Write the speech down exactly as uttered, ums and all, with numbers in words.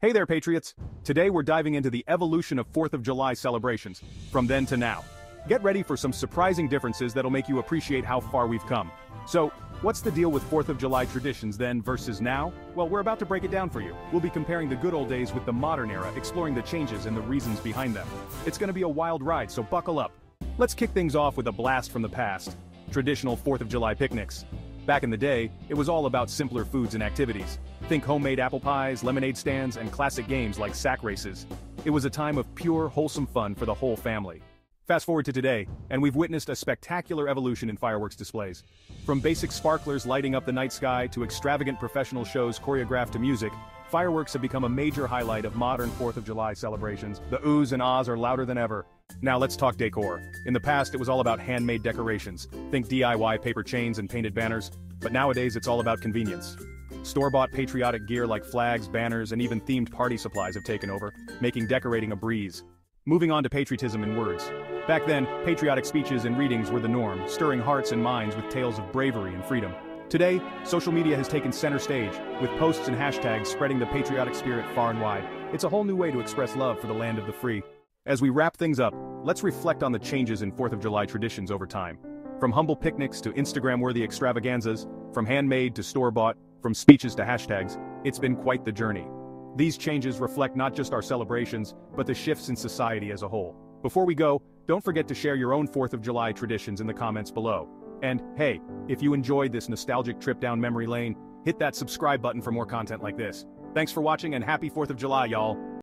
Hey there, Patriots! Today we're diving into the evolution of fourth of July celebrations, from then to now. Get ready for some surprising differences that'll make you appreciate how far we've come. So, what's the deal with fourth of July traditions then versus now? Well, we're about to break it down for you. We'll be comparing the good old days with the modern era, exploring the changes and the reasons behind them. It's gonna be a wild ride, so buckle up. Let's kick things off with a blast from the past. Traditional fourth of July picnics. Back in the day, it was all about simpler foods and activities. Think homemade apple pies, lemonade stands, and classic games like sack races. It was a time of pure, wholesome fun for the whole family. Fast forward to today, and we've witnessed a spectacular evolution in fireworks displays. From basic sparklers lighting up the night sky to extravagant professional shows choreographed to music, fireworks have become a major highlight of modern fourth of July celebrations. The oohs and ahs are louder than ever. Now let's talk decor. In the past, it was all about handmade decorations. Think D I Y paper chains and painted banners. But nowadays, it's all about convenience. Store-bought patriotic gear like flags, banners, and even themed party supplies have taken over, making decorating a breeze. Moving on to patriotism in words. Back then, patriotic speeches and readings were the norm, stirring hearts and minds with tales of bravery and freedom. Today, social media has taken center stage, with posts and hashtags spreading the patriotic spirit far and wide. It's a whole new way to express love for the land of the free. As we wrap things up, let's reflect on the changes in fourth of July traditions over time. From humble picnics to Instagram-worthy extravaganzas, from handmade to store-bought, from speeches to hashtags, it's been quite the journey. These changes reflect not just our celebrations, but the shifts in society as a whole. Before we go, don't forget to share your own fourth of July traditions in the comments below. And, hey, if you enjoyed this nostalgic trip down memory lane, hit that subscribe button for more content like this. Thanks for watching and happy fourth of July, y'all!